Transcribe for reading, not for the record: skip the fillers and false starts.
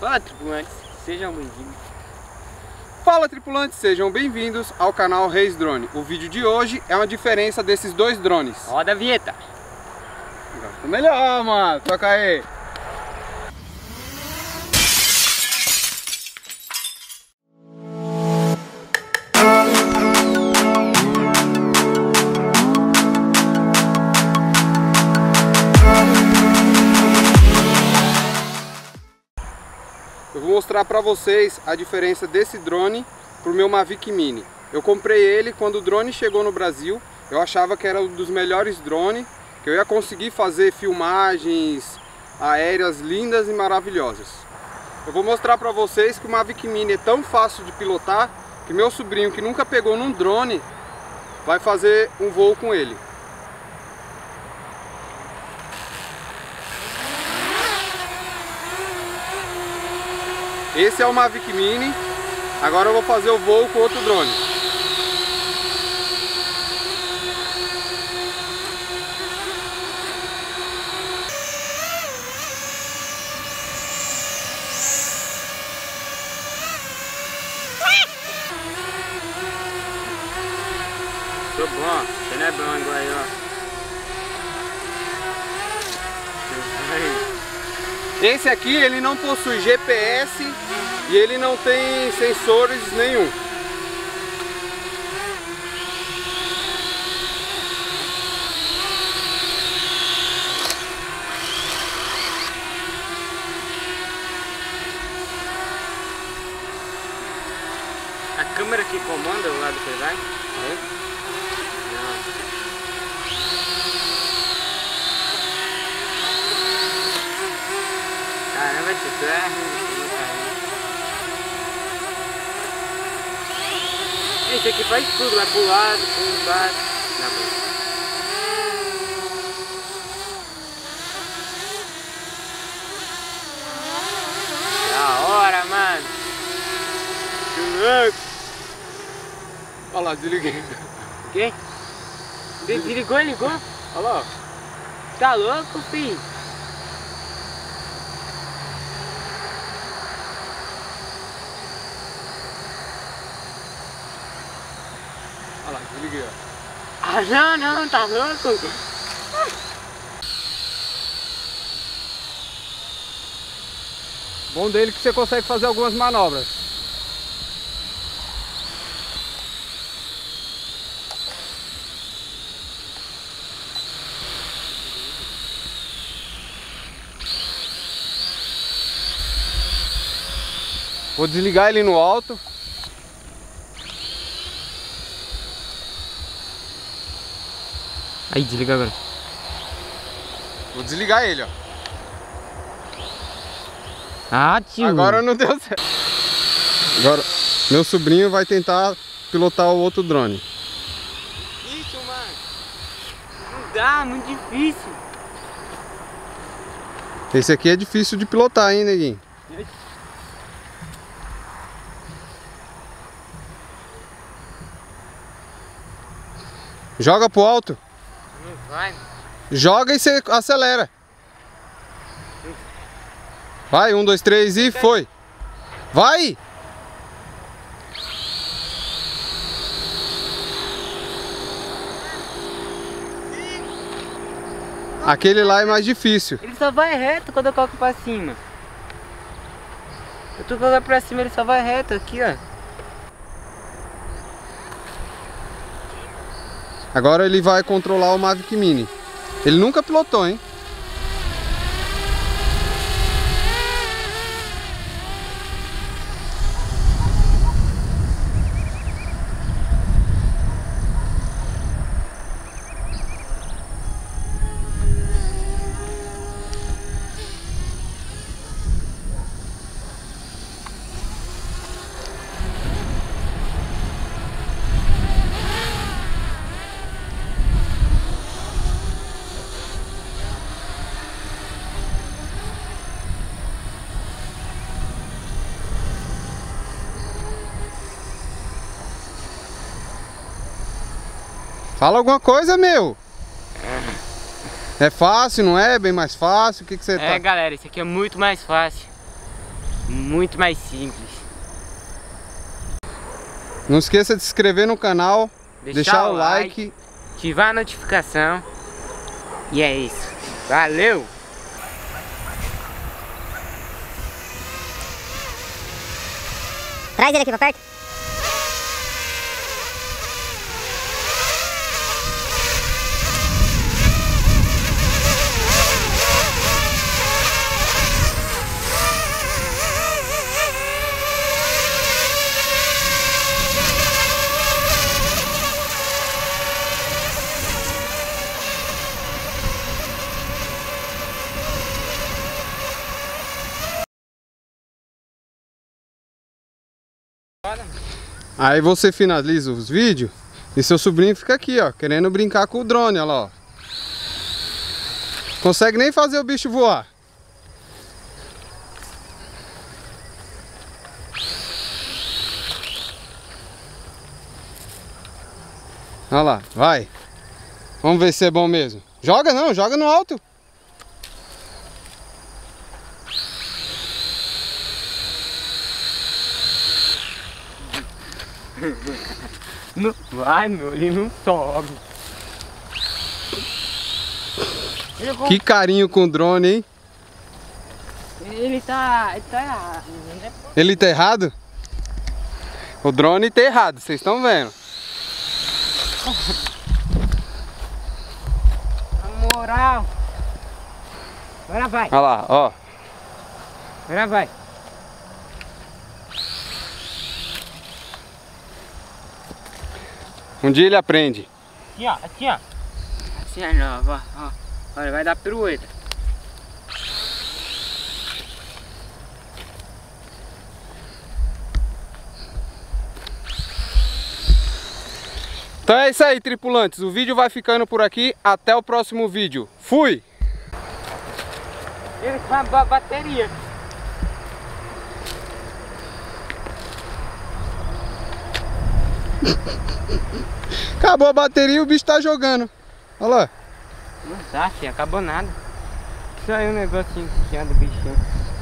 Fala, tripulantes, sejam bem-vindos. Fala, tripulantes, sejam bem-vindos ao canal Reis Drone. O vídeo de hoje é uma diferença desses dois drones. Roda a vinheta. Melhor, mano, toca aí. Vou mostrar para vocês a diferença desse drone para o meu Mavic Mini. Eu comprei ele quando o drone chegou no Brasil. Eu achava que era um dos melhores drones, que eu ia conseguir fazer filmagens aéreas lindas e maravilhosas. Eu vou mostrar para vocês que o Mavic Mini é tão fácil de pilotar que meu sobrinho, que nunca pegou num drone, vai fazer um voo com ele. Esse é o Mavic Mini, agora eu vou fazer o voo com outro drone. Tô bom, você não é bom igual aí, ó. Esse aqui ele não possui GPS e ele não tem sensores nenhum. A câmera que comanda o lado que ele vai? É. Esse aqui faz tudo, vai pro lado, pro baixo. Da hora, mano. Que louco. Olha lá, desliguei. O quê? Desligou e ligou? Olha lá. Tá louco, filho? Olha lá, desliguei, ó. Ah, não, não, tá louco? Bom dele que você consegue fazer algumas manobras. Vou desligar ele no alto. Aí, desliga agora. Vou desligar ele, ó. Ah, tio. Agora não deu certo. Agora, meu sobrinho vai tentar pilotar o outro drone. Isso, mano. Não dá, muito difícil. Esse aqui é difícil de pilotar, hein, neguinho? Joga pro alto. Vai. Joga e você acelera. Vai, 1, 2, 3 e foi. Vai! Aquele lá é mais difícil. Ele só vai reto quando eu coloco pra cima. Eu tô colocando pra cima, ele só vai reto aqui, ó. Agora ele vai controlar o Mavic Mini. Ele nunca pilotou, hein? Fala alguma coisa, meu! É fácil, não é? Bem mais fácil? O que você tá... É, galera, isso aqui é muito mais fácil. muito mais simples. Não esqueça de se inscrever no canal, deixar o like, ativar a notificação. E é isso. Valeu! Traz ele aqui pra perto. Aí você finaliza os vídeos e seu sobrinho fica aqui, ó, querendo brincar com o drone, olha lá, ó. Consegue nem fazer o bicho voar. Olha lá, vai. Vamos ver se é bom mesmo. Joga não, joga no alto. Não vai, meu, ele não sobe. Que carinho com o drone, hein? Ele tá errado. Ele tá errado? O drone tá errado, vocês estão vendo. Na moral. Agora vai. Olha lá, ó. Agora vai. Um dia ele aprende. Aqui, ó, aqui, ó. Assim é nova, ó. Olha, vai dar pirueta. Então é isso aí, tripulantes. O vídeo vai ficando por aqui. Até o próximo vídeo. Fui! Ele com a bateria. Acabou a bateria e o bicho tá jogando. Olha lá. Não tá, filho, acabou nada. Saiu um negocinho que tinha do bichinho.